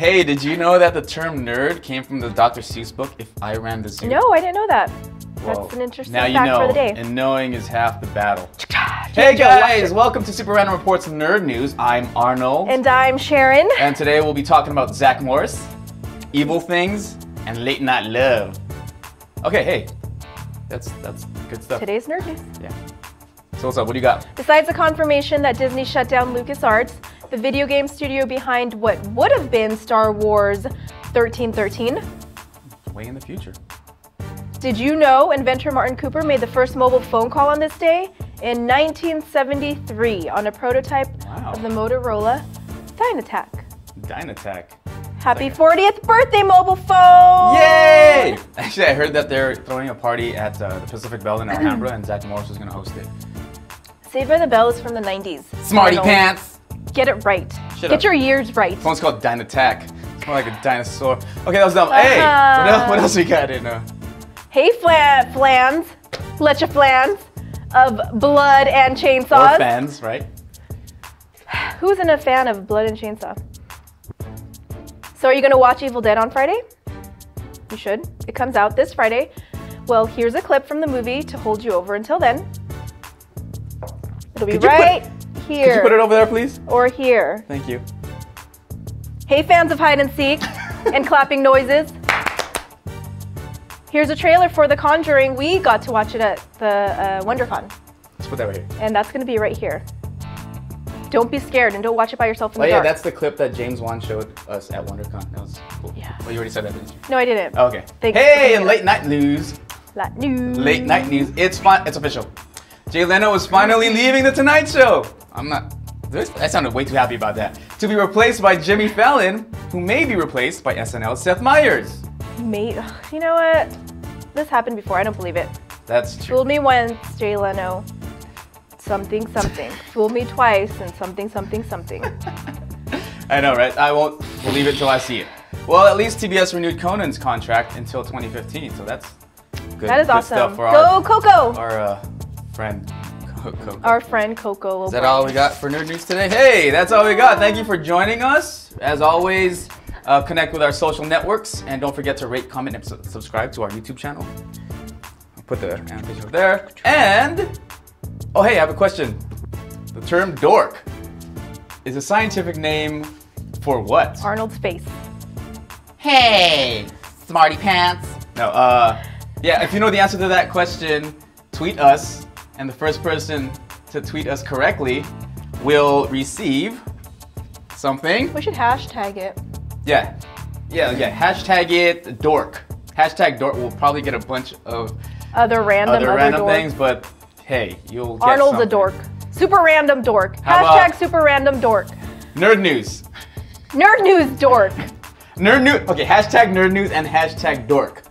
Hey, did you know that the term nerd came from the Dr. Seuss book, If I Ran the Zoo? No, I didn't know that. Whoa. That's an interesting fact for the day. And knowing is half the battle. Hey guys, welcome to Super Random Report's Nerd News. I'm Arnold. And I'm Sharon. And today we'll be talking about Zach Morris, evil things, and late night love. Okay, hey, that's good stuff. Today's Nerd News. Yeah. So what's up, what do you got? Besides the confirmation that Disney shut down LucasArts, the video game studio behind what would have been Star Wars 1313. Way in the future. Did you know inventor Martin Cooper made the first mobile phone call on this day in 1973 on a prototype of the Motorola DynaTAC. DynaTAC. Happy 40th birthday, mobile phone! Yay! Actually, I heard that they're throwing a party at the Pacific Bell in Alhambra and Zach Morris is going to host it. Saved by the Bell is from the 90s. Smarty pants! Get it right. Get your years right. This one's called DynaTAC. It's more like a dinosaur. Okay, that was dumb. Hey, what else we got in there? Hey, flans. Letcha flans of Blood and Chainsaw. Or fans, right? Who isn't a fan of Blood and Chainsaw? So are you going to watch Evil Dead on Friday? You should. It comes out this Friday. Well, here's a clip from the movie to hold you over until then. It'll be right here. Could you put it over there, please? Or here. Thank you. Hey, fans of hide and seek and clapping noises. Here's a trailer for The Conjuring. We got to watch it at the WonderCon. Let's put that right here. And that's going to be right here. Don't be scared and don't watch it by yourself in the dark. Yeah, that's the clip that James Wan showed us at WonderCon. That was cool. Yeah. Well, you already said that, didn't you? No, I didn't. Oh, okay. Hey, and late night news. Late night news. It's official. Jay Leno is finally leaving The Tonight Show. I sounded way too happy about that. To be replaced by Jimmy Fallon, who may be replaced by SNL's Seth Meyers. You know what? This happened before. I don't believe it. That's true. Fooled me once, Jay Leno. Something, something. Fooled me twice, and something, something, something. I know, right? I won't believe it till I see it. Well, at least TBS renewed Conan's contract until 2015, so that's good. That is awesome. Stuff for our, Coco! Our friend Coco. Is that all we got for Nerd News today? Hey, that's all we got. Thank you for joining us. As always, connect with our social networks and don't forget to rate, comment, and subscribe to our YouTube channel. I'll put the page over there. And, oh hey, I have a question. The term dork is a scientific name for what? Arnold's face. Hey, smarty pants. No, yeah, if you know the answer to that question, tweet us, and the first person to tweet us correctly will receive something. We should hashtag it. Yeah, hashtag it dork. Hashtag dork. We'll probably get a bunch of other random things, but hey, you'll get Arnold's something. A dork. Super random dork. Hashtag super random dork. Nerd news. Nerd news dork. Nerd news. Okay, hashtag nerd news and hashtag dork.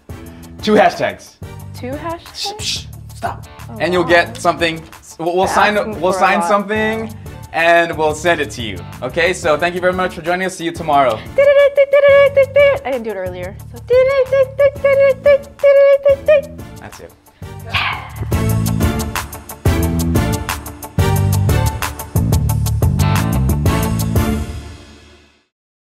Two hashtags. Two hashtags? Shh, shh. Stop. Oh, and you'll get something. We'll sign something and we'll send it to you. Okay, so thank you very much for joining us. See you tomorrow. I didn't do it earlier. So. That's it. Yeah.